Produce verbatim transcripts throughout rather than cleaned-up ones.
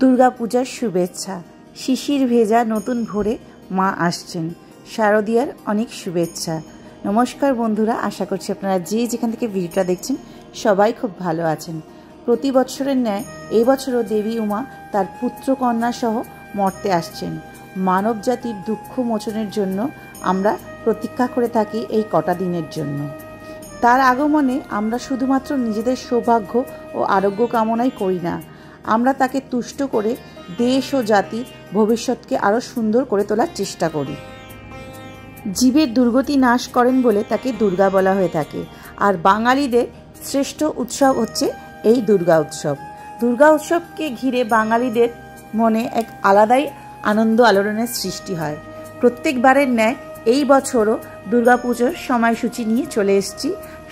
দুর্গাপূজার শুভেচ্ছা। শিশির ভেজা নতুন ভোরে মা আসছেন, শারদিয়ার অনেক শুভেচ্ছা। নমস্কার বন্ধুরা, আশা করছি আপনারা যে যেখান থেকে ভিডিওটা দেখছেন সবাই খুব ভালো আছেন। প্রতি বছরের ন্যায় এই বছরও দেবী উমা তার পুত্র কন্যাসহ মর্তে আসছেন। মানব জাতির দুঃখ মোচনের জন্য আমরা প্রতীক্ষা করে থাকি এই কটা দিনের জন্য। তার আগমনে আমরা শুধুমাত্র নিজেদের সৌভাগ্য ও আরোগ্য কামনাই করি না, আমরা তাকে তুষ্ট করে দেশ ও জাতির ভবিষ্যৎকে আরও সুন্দর করে তোলার চেষ্টা করি। জীবের দুর্গতি নাশ করেন বলে তাকে দুর্গা বলা হয়ে থাকে, আর বাঙালিদের শ্রেষ্ঠ উৎসব হচ্ছে এই দুর্গা উৎসব। দুর্গা উৎসবকে ঘিরে বাঙালিদের মনে এক আলাদাই আনন্দ আলোড়নের সৃষ্টি হয়। প্রত্যেকবারের ন্যায় এই বছরও দুর্গাপুজোর সময়সূচি নিয়ে চলে এসেছি,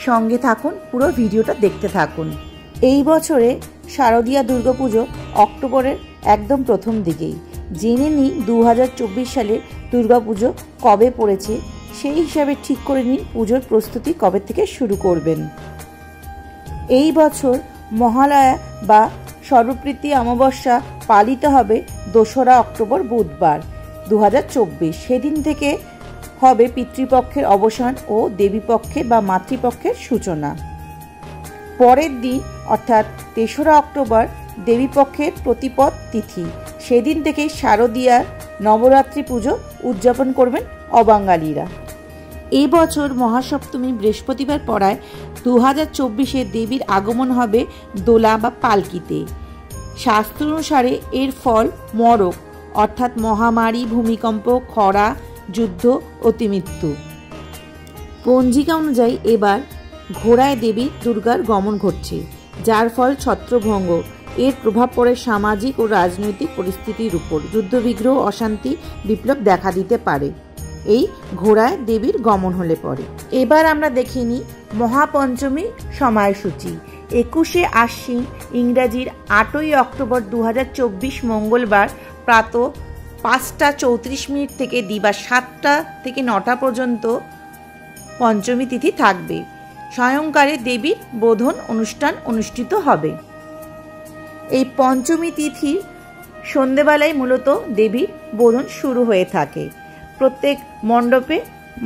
সঙ্গে থাকুন, পুরো ভিডিওটা দেখতে থাকুন। এই বছরে শারদীয়া দুর্গাপুজো অক্টোবরের একদম প্রথম দিকেই। জেনে নিই দু হাজার চব্বিশ সালের দুর্গাপুজো কবে পড়েছে, সেই হিসাবে ঠিক করে নিন পুজোর প্রস্তুতি কবে থেকে শুরু করবেন। এই বছর মহালয়া বা সর্বপ্রীতি অমাবস্যা পালিত হবে দোসরা অক্টোবর বুধবার দু হাজার চব্বিশ। সেদিন থেকে হবে পিতৃপক্ষের অবসান ও দেবীপক্ষের বা মাতৃপক্ষের সূচনা। পরের দিন অর্থাৎ তেসরা অক্টোবর দেবীপক্ষের প্রতিপদ তিথি, সেদিন থেকে শারদীয়ার নবরাত্রি পুজো উদযাপন করবেন অবাঙালিরা। এই বছর মহাসপ্তমী বৃহস্পতিবার পড়ায় দু হাজার চব্বিশে দেবীর আগমন হবে দোলা বা পালকিতে। শাস্ত্র অনুসারে এর ফল মরক, অর্থাৎ মহামারী, ভূমিকম্প, খরা, যুদ্ধ, অতিমৃত্যু। পঞ্জিকা অনুযায়ী এবার ঘোড়ায় দেবী দুর্গার গমন ঘটছে, যার ফল ছত্রভঙ্গ। এর প্রভাব পড়ে সামাজিক ও রাজনৈতিক পরিস্থিতির উপর। যুদ্ধবিগ্রহ, অশান্তি, বিপ্লব দেখা দিতে পারে এই ঘোড়ায় দেবীর গমন হলে পরে। এবার আমরা দেখিনি মহাপঞ্চমী সময়সূচি। একুশে আশ্বিন ইংরাজির আটই অক্টোবর দু হাজার চব্বিশ মঙ্গলবার প্রাত পাঁচটা চৌত্রিশ মিনিট থেকে দিবা সাতটা থেকে নটা পর্যন্ত পঞ্চমী তিথি থাকবে। স্বয়ংকারে দেবীর বোধন অনুষ্ঠান অনুষ্ঠিত হবে। এই পঞ্চমী তিথির সন্ধেবেলায় মূলত দেবীর বোধন শুরু হয়ে থাকে। প্রত্যেক মণ্ডপে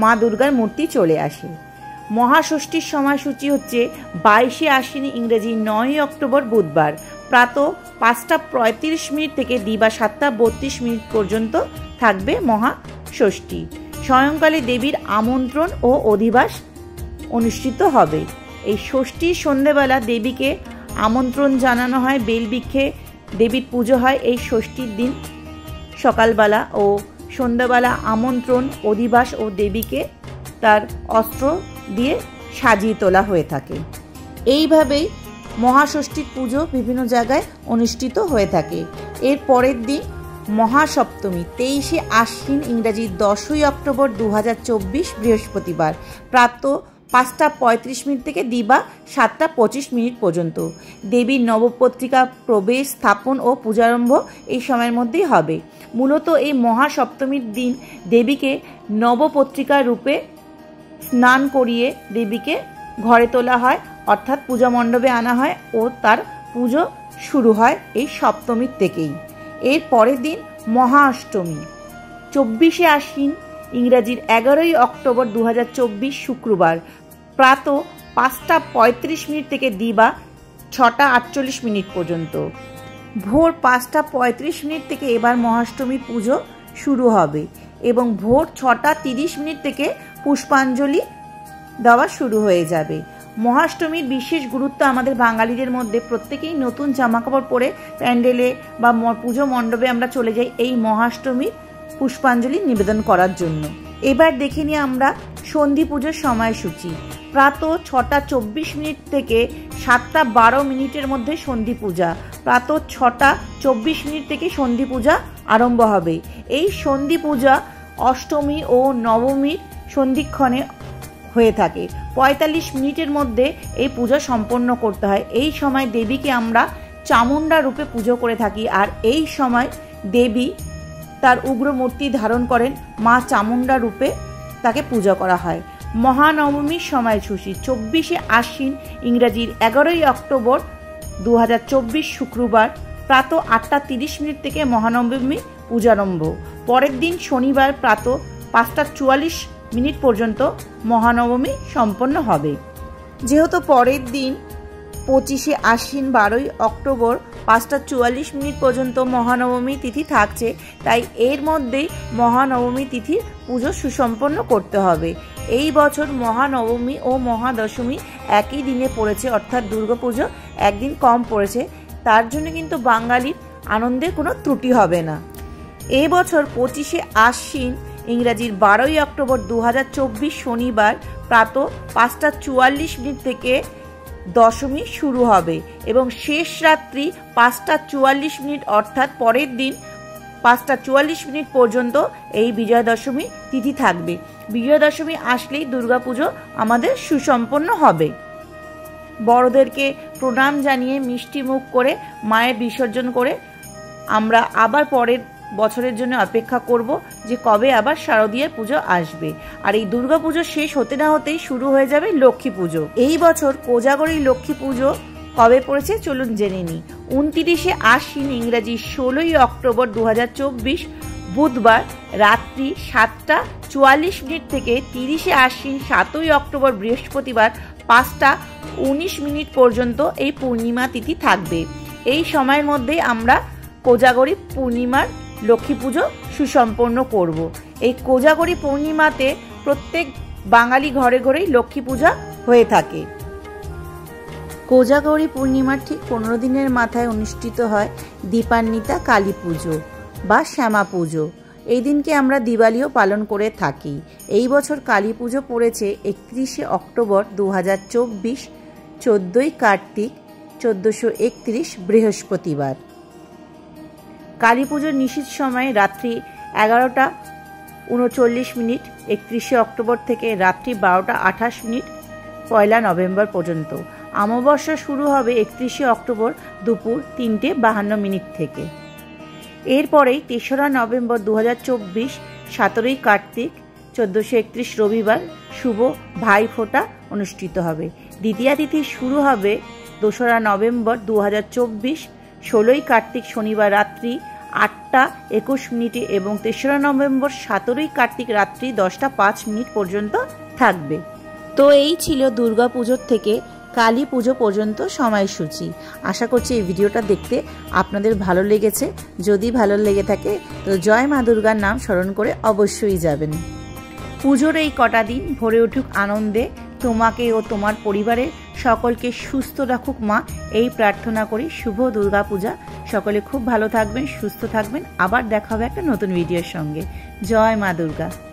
মা দুর্গার মূর্তি চলে আসে। মহাষষ্ঠীর সময়সূচি হচ্ছে বাইশে আশ্বিন ইংরেজি নয়ই অক্টোবর বুধবার প্রাত পাঁচটা পঁয়ত্রিশ মিনিট থেকে দিবা সাতটা বত্রিশ মিনিট পর্যন্ত থাকবে মহাষষ্ঠী। স্বয়ংকালে দেবীর আমন্ত্রণ ও অধিবাস অনুষ্ঠিত হবে। এই ষষ্ঠীর সন্ধেবেলা দেবীকে আমন্ত্রণ জানানো হয়, বেলবৃক্ষে দেবীর পুজো হয়। এই ষষ্ঠীর দিন সকালবেলা ও সন্ধ্যাবেলা আমন্ত্রণ, অধিবাস ও দেবীকে তার অস্ত্র দিয়ে সাজিয়ে তোলা হয়ে থাকে। এইভাবেই মহাষষ্ঠীর পুজো বিভিন্ন জায়গায় অনুষ্ঠিত হয়ে থাকে। এর পরের দিন মহাসপ্তমী তেইশে আশ্বিন ইংরাজি দশই অক্টোবর দু হাজার চব্বিশ বৃহস্পতিবার প্রাত পাঁচটা পঁয়ত্রিশ মিনিট থেকে দিবা সাতটা পঁচিশ মিনিট পর্যন্ত দেবীর নবপত্রিকা প্রবেশ, স্থাপন ও পূজারম্ভ এই সময়ের মধ্যেই হবে। মূলত এই মহাসপ্তমীর দিন দেবীকে নবপত্রিকা রূপে স্নান করিয়ে দেবীকে ঘরে তোলা হয়, অর্থাৎ পূজা মণ্ডপে আনা হয় ও তার পুজো শুরু হয় এই সপ্তমীর থেকেই। এর পরের দিন মহাষ্টমী চব্বিশে আশ্বিন ইংরাজির এগারোই অক্টোবর দু হাজার চব্বিশ শুক্রবার প্রাত পাঁচটা পঁয়ত্রিশ মিনিট থেকে দিবা ছটা আটচল্লিশ মিনিট পর্যন্ত ভোর পাঁচটা পঁয়ত্রিশ মিনিট থেকে এবার মহাষ্টমী পুজো শুরু হবে এবং ভোর ছটা তিরিশ মিনিট থেকে পুষ্পাঞ্জলি দেওয়া শুরু হয়ে যাবে। মহাষ্টমীর বিশেষ গুরুত্ব আমাদের বাঙালিদের মধ্যে প্রত্যেকেই নতুন জামাকাপড় পরে প্যান্ডেলে বা পুজো মণ্ডপে আমরা চলে যাই এই মহাষ্টমীর পুষ্পাঞ্জলি নিবেদন করার জন্য। এবার দেখে নিই আমরা সন্ধি পুজোর সময়সূচি। প্রাত ছটা চব্বিশ মিনিট থেকে সাতটা বারো মিনিটের মধ্যে সন্ধি পূজা, প্রাত ছটা চব্বিশ মিনিট থেকে সন্ধি পূজা আরম্ভ হবে। এই সন্ধি পূজা অষ্টমী ও নবমীর সন্ধিক্ষণে হয়ে থাকে। পঁয়তাল্লিশ মিনিটের মধ্যে এই পূজা সম্পন্ন করতে হয়। এই সময় দেবীকে আমরা চামুণ্ডা রূপে পুজো করে থাকি, আর এই সময় দেবী তার উগ্র মূর্তি ধারণ করেন, মা চামুণ্ডা রূপে তাকে পূজা করা হয়। মহানবমীর সময়সূচি চব্বিশে আশ্বিন ইংরাজির এগারোই অক্টোবর দু হাজার চব্বিশ শুক্রবার প্রাতঃ আটটা তিরিশ মিনিট থেকে মহানবমী পূজারম্ভ। পরের দিন শনিবার প্রাতঃ পাঁচটা চুয়াল্লিশ মিনিট পর্যন্ত মহানবমী সম্পন্ন হবে। যেহেতু পরের দিন পঁচিশে আশ্বিন বারোই অক্টোবর পাঁচটা চুয়াল্লিশ মিনিট পর্যন্ত মহানবমী তিথি থাকছে, তাই এর মধ্যেই মহানবমী তিথির পুজো সুসম্পন্ন করতে হবে। এই বছর মহানবমী ও মহাদশমী একই দিনে পড়েছে, অর্থাৎ দুর্গাপুজো একদিন কম পড়েছে, তার জন্য কিন্তু বাঙালির আনন্দে কোনো ত্রুটি হবে না। এই বছর পঁচিশে আশ্বিন ইংরাজির বারোই অক্টোবর দু হাজার চব্বিশ শনিবার প্রাতঃ পাঁচটা চুয়াল্লিশ মিনিট থেকে দশমী শুরু হবে এবং শেষ রাত্রি পাঁচটা চুয়াল্লিশ মিনিট অর্থাৎ পরের দিন পাঁচটা চুয়াল্লিশ মিনিট পর্যন্ত এই বিজয়া দশমী তিথি থাকবে। বিজয়া দশমী আসলেই দুর্গাপুজো আমাদের সুসম্পন্ন হবে। বড়দেরকে প্রণাম জানিয়ে মিষ্টি মুখ করে মায়ের বিসর্জন করে আমরা আবার পরের বছরের জন্য অপেক্ষা করব যে কবে আবার শারদীয়ার পুজো আসবে। আর এই দুর্গাপুজো শেষ হতে না হতেই শুরু হয়ে যাবে লক্ষ্মী পুজো। এই বছর কোজাগরী লক্ষ্মী পুজো কবে পড়েছে চলুন জেনে নিই। উনত্রিশে আশ্বিন ইংরাজি ষোলোই অক্টোবর দু হাজার চব্বিশ বুধবার রাত্রি সাতটা চুয়াল্লিশ মিনিট থেকে তিরিশে আশ্বিন সাতই অক্টোবর বৃহস্পতিবার পাঁচটা উনিশ মিনিট পর্যন্ত এই পূর্ণিমা তিথি থাকবে। এই সময়ের মধ্যে আমরা কোজাগরী পূর্ণিমার লক্ষ্মী পুজো সুসম্পন্ন করব। এই কোজাগরী পূর্ণিমাতে প্রত্যেক বাঙালি ঘরে ঘরেই লক্ষ্মী পূজা হয়ে থাকে। কোজাগরী পূর্ণিমার ঠিক পনেরো দিনের মাথায় অনুষ্ঠিত হয় দীপান্বিতা কালী পুজো বা শ্যামা পুজো। এই দিনকে আমরা দিওয়ালিও পালন করে থাকি। এই বছর কালী পুজো পড়েছে একত্রিশে অক্টোবর দু হাজার চব্বিশ চোদ্দোই কার্তিক চোদ্দোশো একত্রিশ বৃহস্পতিবার। কালী পুজোর নিশীথ সময় রাত্রি এগারোটা উনচল্লিশ মিনিট একত্রিশে অক্টোবর থেকে রাত্রি বারোটা আঠাশ মিনিট পয়লা নভেম্বর পর্যন্ত। অমাবস্যা শুরু হবে একত্রিশে অক্টোবর দুপুর তিনটে বাহান্ন মিনিট থেকে। এরপরেই তেসরা নভেম্বর দু হাজার চব্বিশ সতেরোই কার্তিক চোদ্দোশো একত্রিশ রবিবার শুভ ভাইফোঁটা অনুষ্ঠিত হবে। দ্বিতীয়া তিথি শুরু হবে দোসরা নভেম্বর দু হাজার চব্বিশ ষোলোই কার্তিক শনিবার রাত্রি আটটা একুশ মিনিটে এবং তেসরা নভেম্বর সতেরোই কার্তিক রাত্রি দশটা পাঁচ মিনিট পর্যন্ত থাকবে। তো এই ছিল দুর্গা পুজোর থেকে কালী পুজো পর্যন্ত সময়সূচি। আশা করছি এই ভিডিওটা দেখতে আপনাদের ভালো লেগেছে। যদি ভালো লেগে থাকে তো জয় মা দুর্গার নাম স্মরণ করে অবশ্যই যাবেন। পুজোর এই কটা দিন ভরে উঠুক আনন্দে। তোমাকে ও তোমার পরিবারের সকলকে সুস্থ রাখুক মা, এই প্রার্থনা করি। শুভ দুর্গা পূজা। সকলে খুব ভালো থাকবেন, সুস্থ থাকবেন। আবার দেখা হবে একটা নতুন ভিডিওর সঙ্গে। জয় মা দুর্গা।